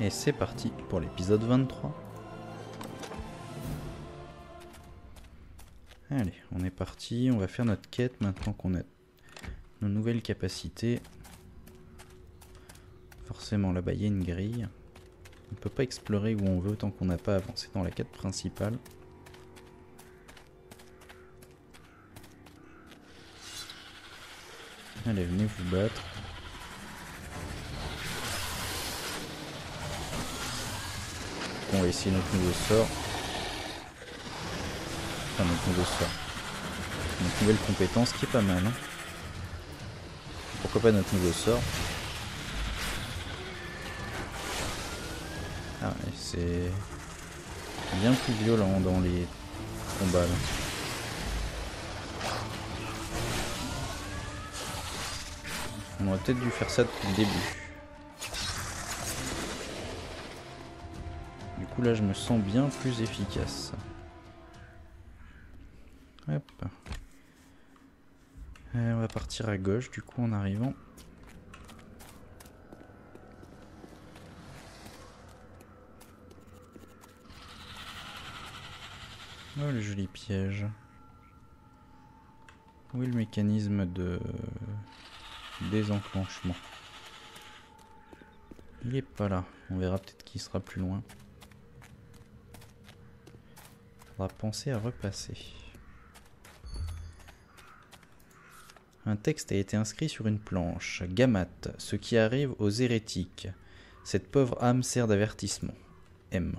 Et c'est parti pour l'épisode 23. Allez, on est parti, on va faire notre quête maintenant qu'on a nos nouvelles capacités. Forcément là-bas il y a une grille. On ne peut pas explorer où on veut tant qu'on n'a pas avancé dans la quête principale. Allez, venez vous battre. On va essayer notre nouveau sort. Enfin, notre nouveau sort. Notre nouvelle compétence qui est pas mal. Hein. Pourquoi pas notre nouveau sort? Ah, et c'est bien plus violent dans les combats. Là. On aurait peut-être dû faire ça depuis le début. Du coup là je me sens bien plus efficace. Hop. On va partir à gauche du coup en arrivant. Oh le joli piège. Où est le mécanisme de... désenclenchement. Il est pas là. On verra peut-être qu'il sera plus loin. Faudra penser à repasser. Un texte a été inscrit sur une planche. Gamate, ce qui arrive aux hérétiques. Cette pauvre âme sert d'avertissement. M.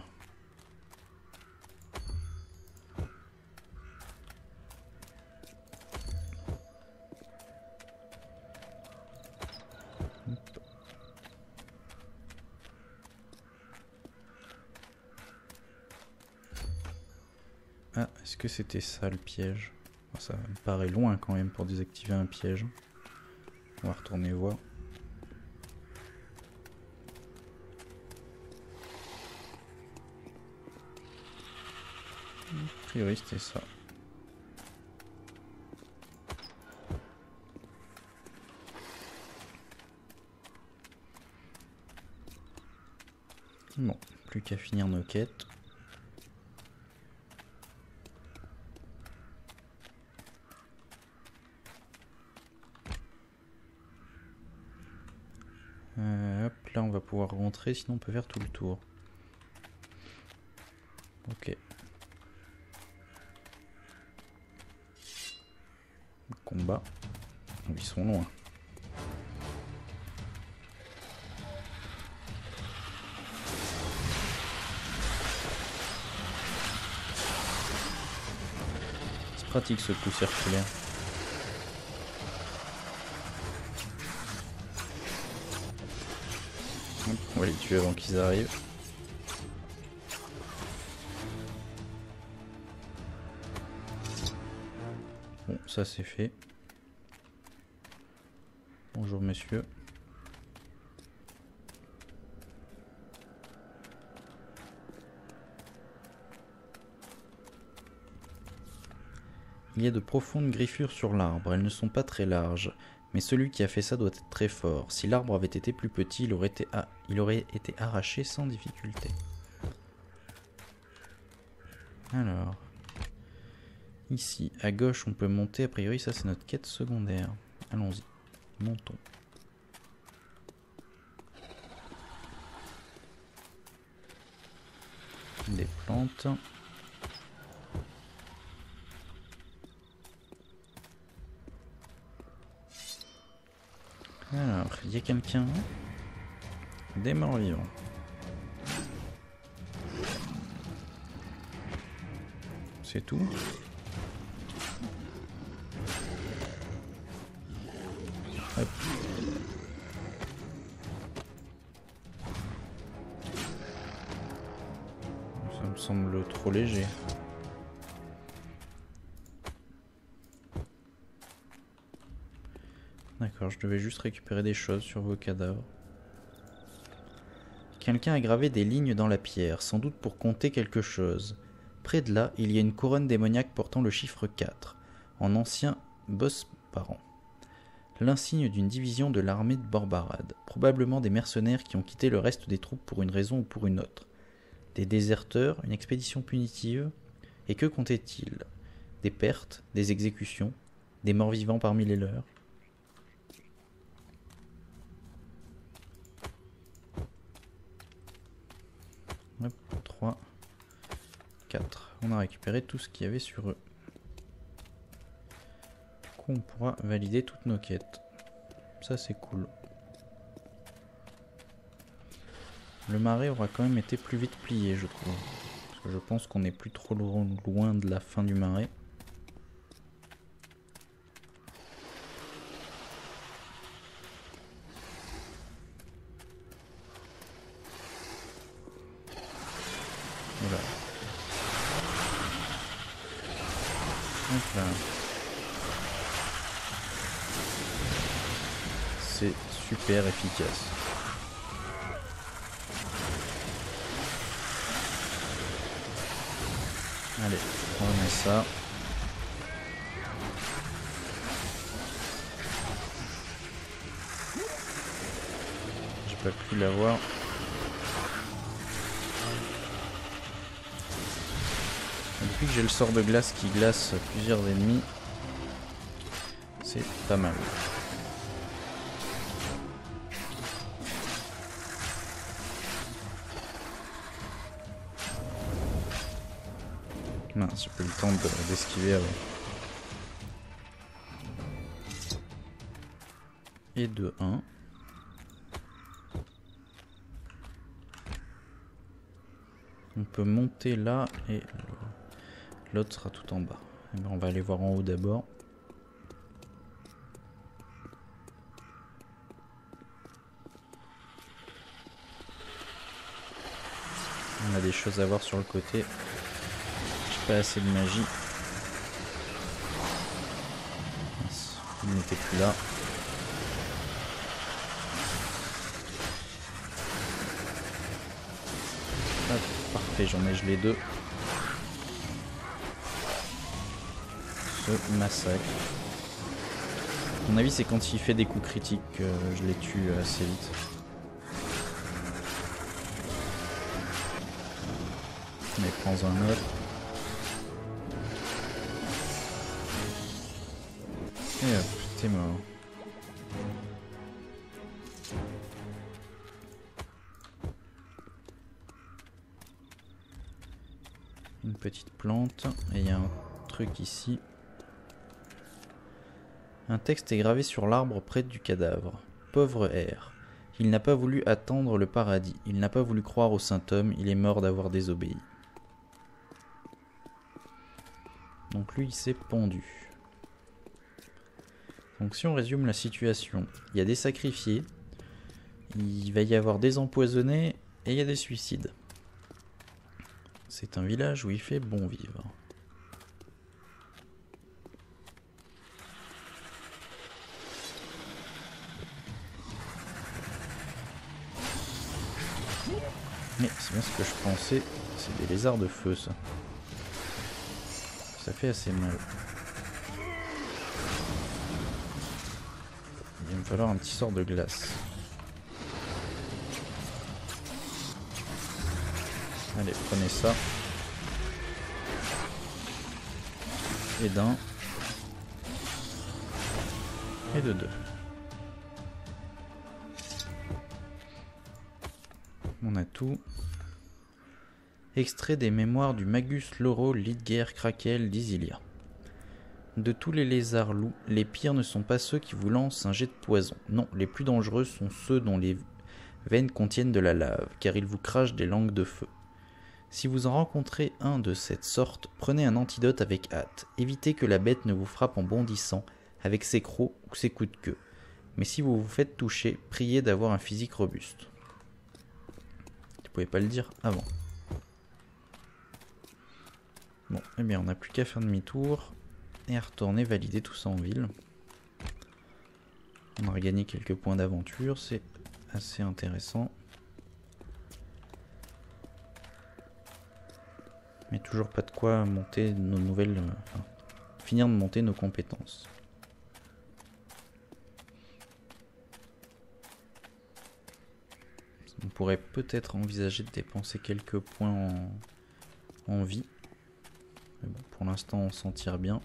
Ah, est-ce que c'était ça le piège? Ça me paraît loin quand même pour désactiver un piège. On va retourner voir. A priori c'était ça. Bon, plus qu'à finir nos quêtes. Là on va pouvoir rentrer, sinon on peut faire tout le tour. Ok. Combat. Ils sont loin. C'est pratique ce coup circulaire. On va les tuer avant qu'ils arrivent. Bon, ça c'est fait. Bonjour monsieur. Il y a de profondes griffures sur l'arbre, elles ne sont pas très larges. Mais celui qui a fait ça doit être très fort. Si l'arbre avait été plus petit, il aurait été arraché sans difficulté. Alors... ici, à gauche, on peut monter. A priori, ça c'est notre quête secondaire. Allons-y. Montons. Des plantes... Alors, il y a quelqu'un. Des morts vivants. C'est tout. Hop. Ça me semble trop léger. D'accord, je devais juste récupérer des choses sur vos cadavres. Quelqu'un a gravé des lignes dans la pierre, sans doute pour compter quelque chose. Près de là, il y a une couronne démoniaque portant le chiffre 4, en ancien boss parent. l'insigne d'une division de l'armée de Borbarade, probablement des mercenaires qui ont quitté le reste des troupes pour une raison ou pour une autre. Des déserteurs, une expédition punitive, et que comptait-il? Des pertes, des exécutions, des morts vivants parmi les leurs. Hop, 3, 4. On a récupéré tout ce qu'il y avait sur eux. Du coup, on pourra valider toutes nos quêtes. Ça, c'est cool. Le marais aura quand même été plus vite plié, je trouve. Parce que je pense qu'on n'est plus trop loin de la fin du marais. C'est super efficace. Allez, on remet ça. J'ai pas pu l'avoir. Depuis que j'ai le sort de glace qui glace plusieurs ennemis, c'est pas mal. Mince, j'ai pas eu le temps d'esquiver avant. Et de 1. On peut monter là et l'autre sera tout en bas. Et bien on va aller voir en haut d'abord. On a des choses à voir sur le côté. Pas assez de magie. Il n'était plus là. Hop, parfait, j'en ai gelé deux. Ce massacre. À mon avis, c'est quand il fait des coups critiques que je les tue assez vite. Mais prends un autre. Et hop, t'es mort. Une petite plante. Et il y a un truc ici. Un texte est gravé sur l'arbre près du cadavre. Pauvre R. Il n'a pas voulu attendre le paradis. Il n'a pas voulu croire au saint homme. Il est mort d'avoir désobéi. Donc lui, il s'est pendu. Donc si on résume la situation, il y a des sacrifiés, il va y avoir des empoisonnés et il y a des suicides. C'est un village où il fait bon vivre. Mais c'est bien ce que je pensais, c'est des lézards de feu ça. Ça fait assez mal. Il va me falloir un petit sort de glace. Allez, prenez ça. Et d'un. Et de deux. On a tout. Extrait des mémoires du Magus Lauro, Lidger, Krakel, Dizilia. De tous les lézards loups, les pires ne sont pas ceux qui vous lancent un jet de poison. Non, les plus dangereux sont ceux dont les veines contiennent de la lave, car ils vous crachent des langues de feu. Si vous en rencontrez un de cette sorte, prenez un antidote avec hâte. Évitez que la bête ne vous frappe en bondissant, avec ses crocs ou ses coups de queue. Mais si vous vous faites toucher, priez d'avoir un physique robuste. Tu pouvais pas le dire avant. Bon, eh bien on n'a plus qu'à faire demi-tour. Et à retourner valider tout ça en ville. On a regagné quelques points d'aventure, c'est assez intéressant. Mais toujours pas de quoi monter nos nouvelles. Enfin, finir de monter nos compétences. On pourrait peut-être envisager de dépenser quelques points en vie. Mais bon, pour l'instant, on s'en tire bien.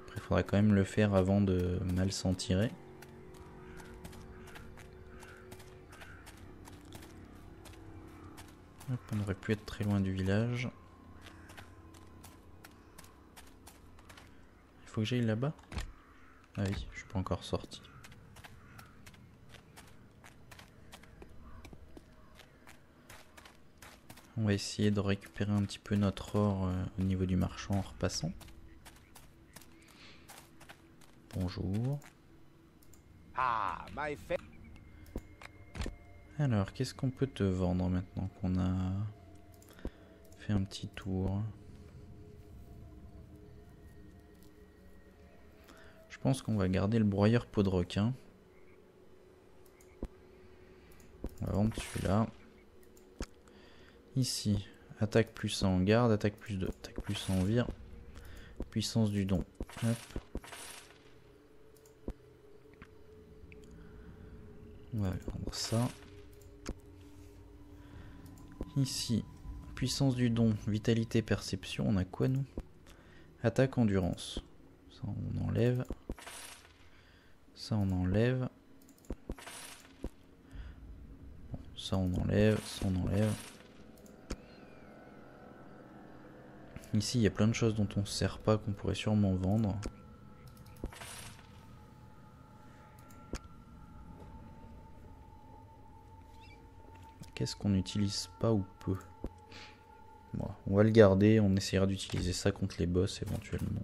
Après, il faudra quand même le faire avant de mal s'en tirer. Hop, on aurait pu être très loin du village. Il faut que j'aille là-bas. Ah oui, je suis pas encore sorti. On va essayer de récupérer un petit peu notre or au niveau du marchand en repassant. Bonjour. Alors, qu'est-ce qu'on peut te vendre maintenant qu'on a fait un petit tour? Je pense qu'on va garder le broyeur peau de requin. On va vendre celui-là. Ici, attaque plus 1 en garde, attaque plus 2, attaque plus 1 en vire, puissance du don. Hop. On va vendre ça. Ici, puissance du don, vitalité, perception, on a quoi nous? Attaque, endurance. Ça on enlève. Ça on enlève. Bon, ça on enlève, ça on enlève. Ici, il y a plein de choses dont on ne se sert pas, qu'on pourrait sûrement vendre. Qu'est-ce qu'on n'utilise pas ou peu? Bon, on va le garder, on essaiera d'utiliser ça contre les boss éventuellement.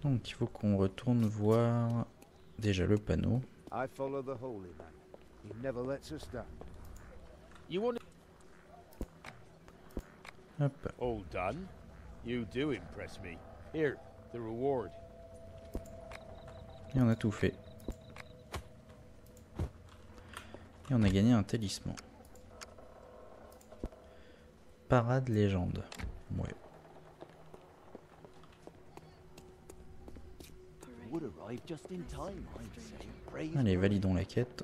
Donc il faut qu'on retourne voir déjà le panneau. Hop. All done. You do impress me. Here, the reward. Et on a tout fait. Et on a gagné un talisman. Parade légende. Ouais. Allez, validons la quête.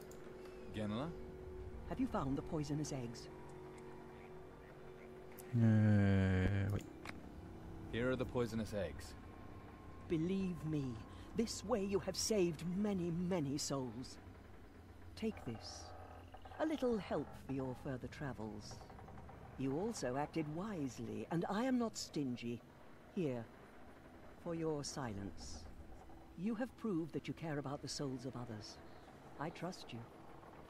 Oui. Here are the poisonous eggs. Believe me, this way you have saved many, many souls. Take this, a little help for your further travels. You also acted wisely, and I am not stingy. Here, for your silence. You have proved that you care about the souls of others. I trust you.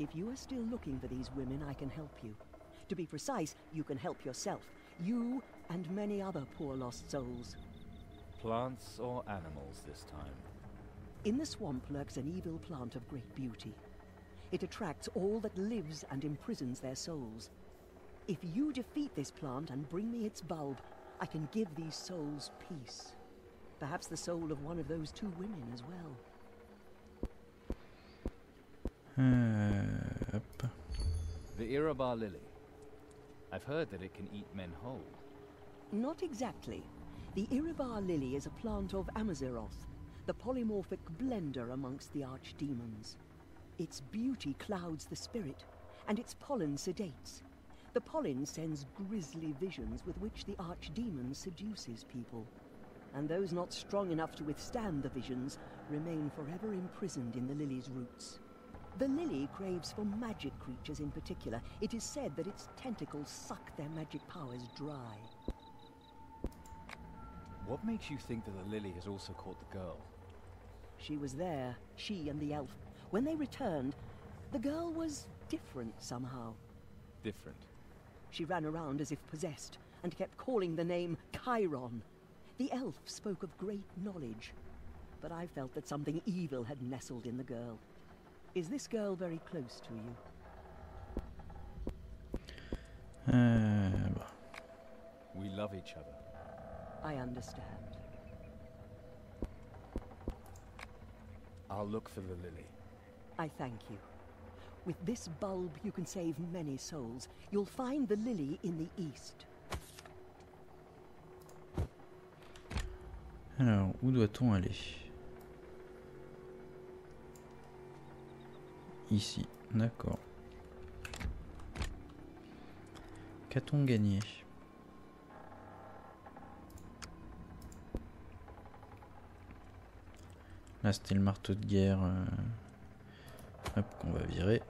If you are still looking for these women, I can help you. To be precise, you can help yourself. You and many other poor lost souls. Plants or animals this time? In the swamp lurks an evil plant of great beauty. It attracts all that lives and imprisons their souls. If you defeat this plant and bring me its bulb, I can give these souls peace. Perhaps the soul of one of those two women as well. Hop. The Iribar Lily. I've heard that it can eat men whole. Not exactly. The Iribar Lily is a plant of Amaziros, the polymorphic blender amongst the archdemons. Its beauty clouds the spirit, and its pollen sedates. The pollen sends grisly visions with which the archdemon seduces people. And those not strong enough to withstand the visions remain forever imprisoned in the lily's roots. The lily craves for magic creatures in particular. It is said that its tentacles suck their magic powers dry. What makes you think that the lily has also caught the girl? She was there, she and the elf. When they returned, the girl was different somehow. Different? She ran around as if possessed, and kept calling the name Kairan. The elf spoke of great knowledge, but I felt that something evil had nestled in the girl. Is this girl very close to you? We love each other. I understand. I'll look for the lily. I thank you. With this bulb you can save many souls. You'll find the lily in the east. Alors, où doit-on aller? Ici, d'accord. Qu'a-t-on gagné? Là, c'était le marteau de guerre. Hop, qu'on va virer.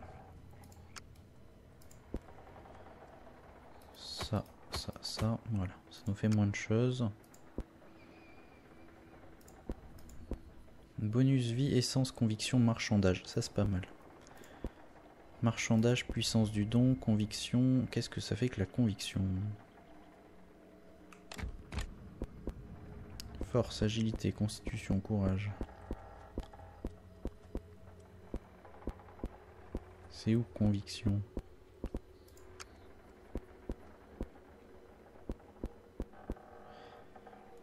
Ça, ça, ça, voilà. Ça nous fait moins de choses. Bonus vie, essence, conviction, marchandage. Ça, c'est pas mal. Marchandage, puissance du don, conviction. Qu'est-ce que ça fait que la conviction? Force, agilité, constitution, courage. C'est où conviction?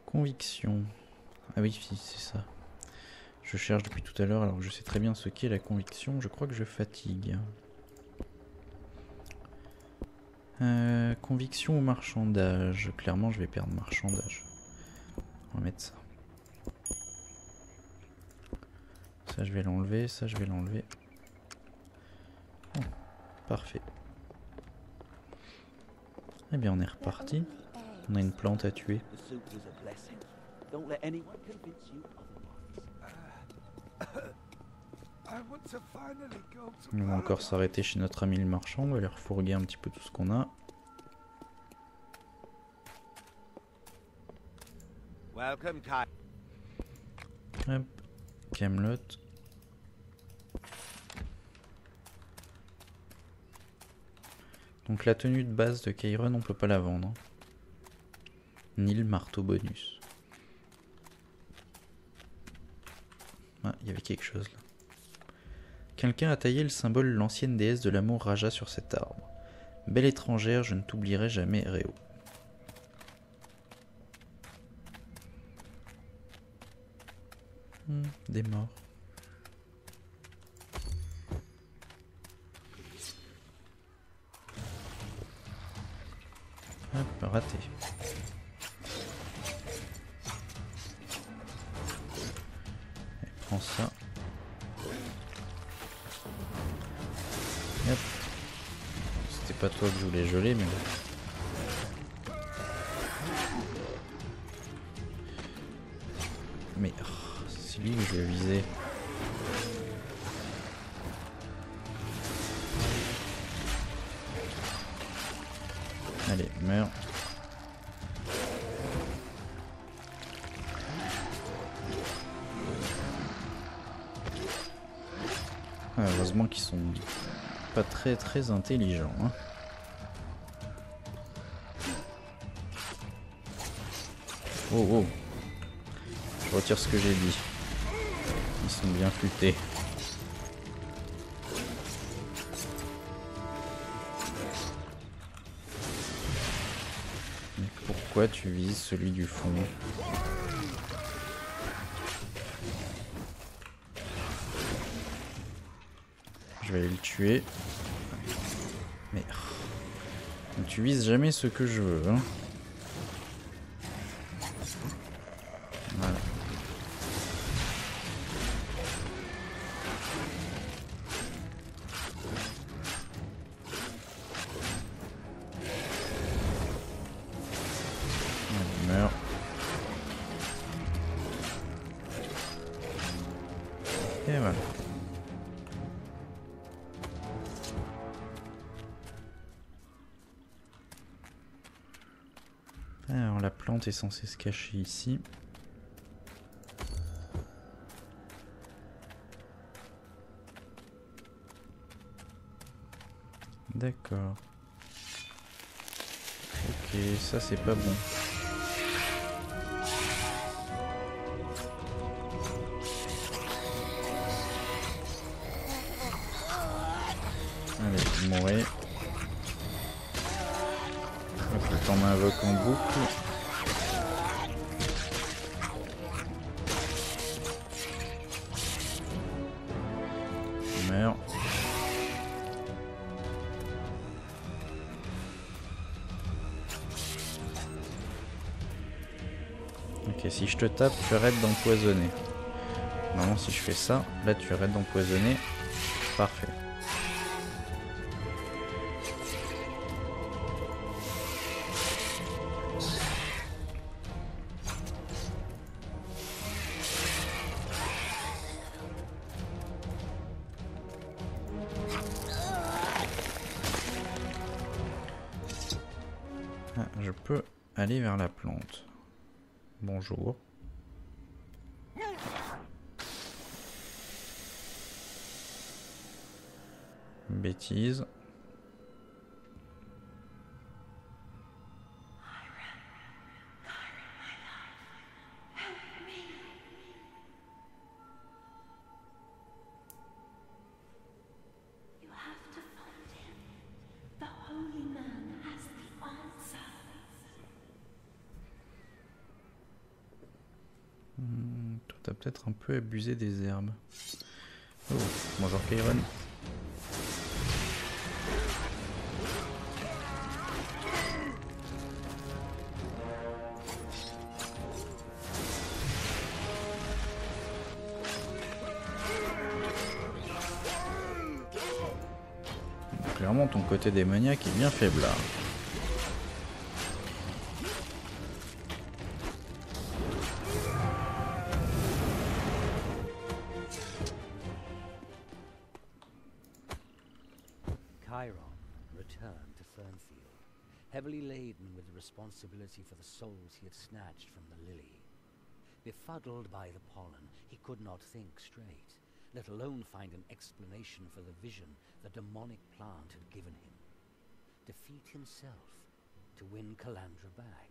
Conviction. Ah oui, c'est ça. Je cherche depuis tout à l'heure alors que je sais très bien ce qu'est la conviction. Je crois que je fatigue. Conviction ou marchandage? Clairement, je vais perdre marchandage. On va mettre ça. Ça, je vais l'enlever. Ça, je vais l'enlever. Oh, parfait. Eh bien, on est reparti. On a une plante à tuer. On va encore s'arrêter chez notre ami le marchand. On va lui refourguer un petit peu tout ce qu'on a. Hop, Kaamelott. Donc la tenue de base de Kairan, on peut pas la vendre. Ni le marteau bonus. Ah, il y avait quelque chose là. Quelqu'un a taillé le symbole de l'ancienne déesse de l'amour Raja sur cet arbre. Belle étrangère, je ne t'oublierai jamais, Réo. Des morts. Hop, raté. Allez, prends ça. C'est pas toi que je voulais geler, mais... Mais oh, c'est lui que je vais viser. Allez, meurs. Ah, heureusement qu'ils sont... pas très intelligent. Hein. Oh oh. Je retire ce que j'ai dit. Ils sont bien futés. Mais pourquoi tu vises celui du fond? Je vais aller le tuer. Mais tu vises jamais ce que je veux. Hein. Voilà. Elle meurt. Et voilà. Est censé se cacher ici. D'accord. Ok, ça c'est pas bon. Allez, vous mourrez. Hop, le temps m'invoque en boucle. Ok, si je te tape, tu arrêtes d'empoisonner. Normalement, si je fais ça, là tu arrêtes d'empoisonner. Parfait. Je peux aller vers la plante. Bonjour. Bêtise. T'as peut-être un peu abusé des herbes. Oh, bonjour Kairan. Clairement ton côté démoniaque est bien faible là. Responsibility for the souls he had snatched from the lily. Befuddled by the pollen, he could not think straight, let alone find an explanation for the vision the demonic plant had given him. Defeat himself to win Calandra back.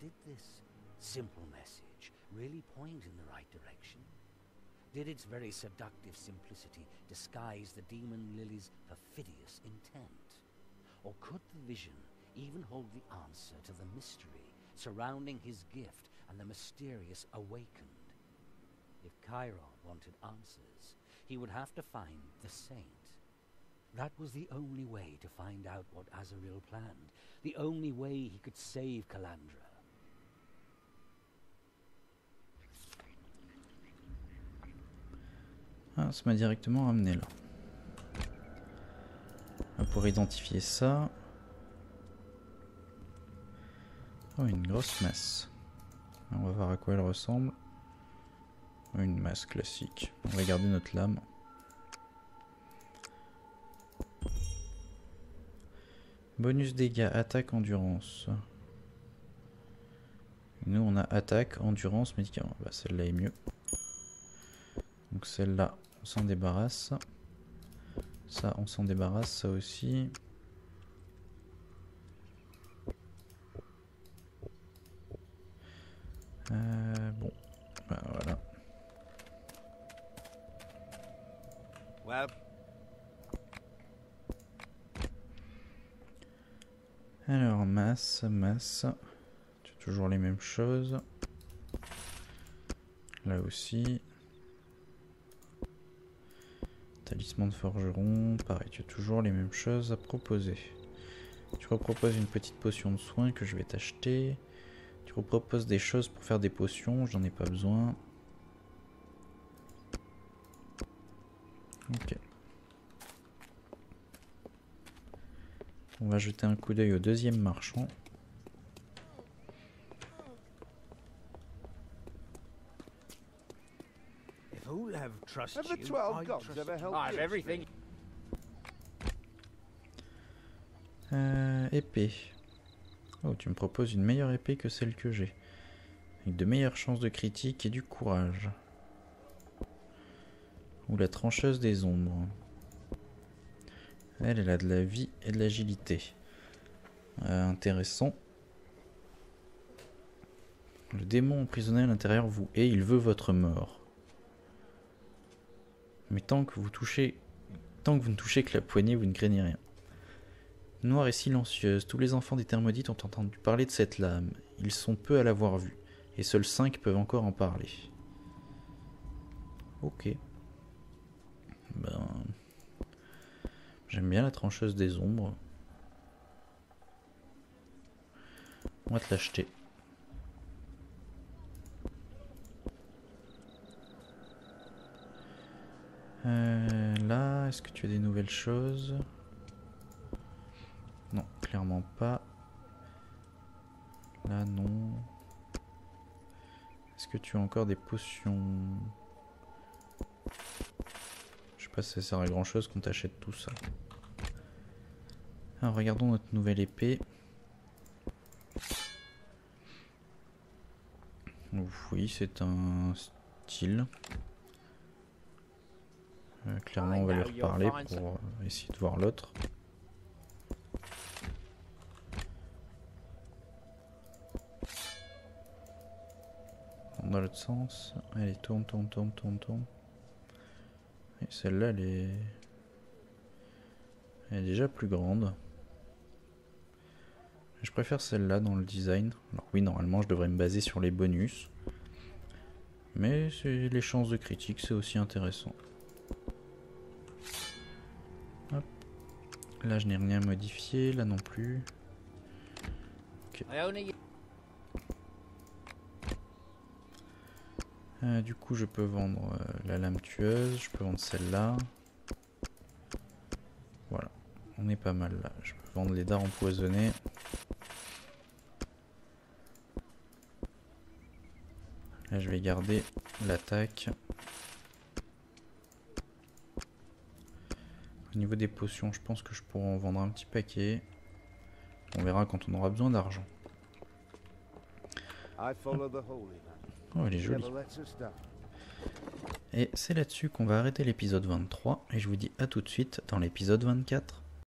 Did this simple message really point in the right direction? Did its very seductive simplicity disguise the demon lily's perfidious intent? Or could the vision even hold the answer to the mystery surrounding his gift and the mysterious awakened? If Chiron wanted answers, he would have to find the saint. That was the only way to find out what Azrael planned, the only way he could save Calandra. Ah, ça m'a directement ramené là. Pour identifier ça... Oh, une grosse masse. On va voir à quoi elle ressemble. Une masse classique. On va garder notre lame. Bonus dégâts, attaque, endurance. Nous on a attaque, endurance, médicament. Bah, celle-là est mieux. Donc celle-là, on s'en débarrasse. Ça, on s'en débarrasse, ça aussi. Bon, bah, voilà. Wow. Alors, masse. C'est toujours les mêmes choses. Là aussi. Talisman de forgeron. Pareil, tu as toujours les mêmes choses à proposer. Tu reproposes une petite potion de soin que je vais t'acheter. Tu reproposes des choses pour faire des potions, j'en ai pas besoin. Ok. On va jeter un coup d'œil au deuxième marchand. Épée. Oh, tu me proposes une meilleure épée que celle que j'ai. Avec de meilleures chances de critique et du courage. Ou la trancheuse des ombres. Elle a de la vie et de l'agilité. Intéressant. Le démon emprisonné à l'intérieur vous hait, il veut votre mort. Mais tant que vous ne touchez que la poignée, vous ne craignez rien. Noire et silencieuse, tous les enfants des Thermodites ont entendu parler de cette lame. Ils sont peu à l'avoir vue, et seuls 5 peuvent encore en parler. Ok. Ben... j'aime bien la trancheuse des ombres. On va te l'acheter. Là, est-ce que tu as des nouvelles choses? Non, clairement pas. Là, non. Est-ce que tu as encore des potions? Je sais pas si ça sert à grand chose qu'on t'achète tout ça. Alors, regardons notre nouvelle épée. Ouf, oui, c'est un style. Clairement, on va lui reparler pour essayer de voir l'autre. Dans l'autre sens. Allez, tourne, tourne, tourne, tourne, tourne. Et celle-là, elle est déjà plus grande. Je préfère celle-là dans le design. Alors oui, normalement, je devrais me baser sur les bonus. Mais les chances de critique, c'est aussi intéressant. Hop. Là, je n'ai rien modifié. Là non plus. Ok. Du coup, je peux vendre la lame tueuse. Je peux vendre celle-là. Voilà. On est pas mal là. Je peux vendre les dards empoisonnés. Là, je vais garder l'attaque. Au niveau des potions, je pense que je pourrais en vendre un petit paquet. On verra quand on aura besoin d'argent. Oh, elle est jolie. Et c'est là-dessus qu'on va arrêter l'épisode 23. Et je vous dis à tout de suite dans l'épisode 24.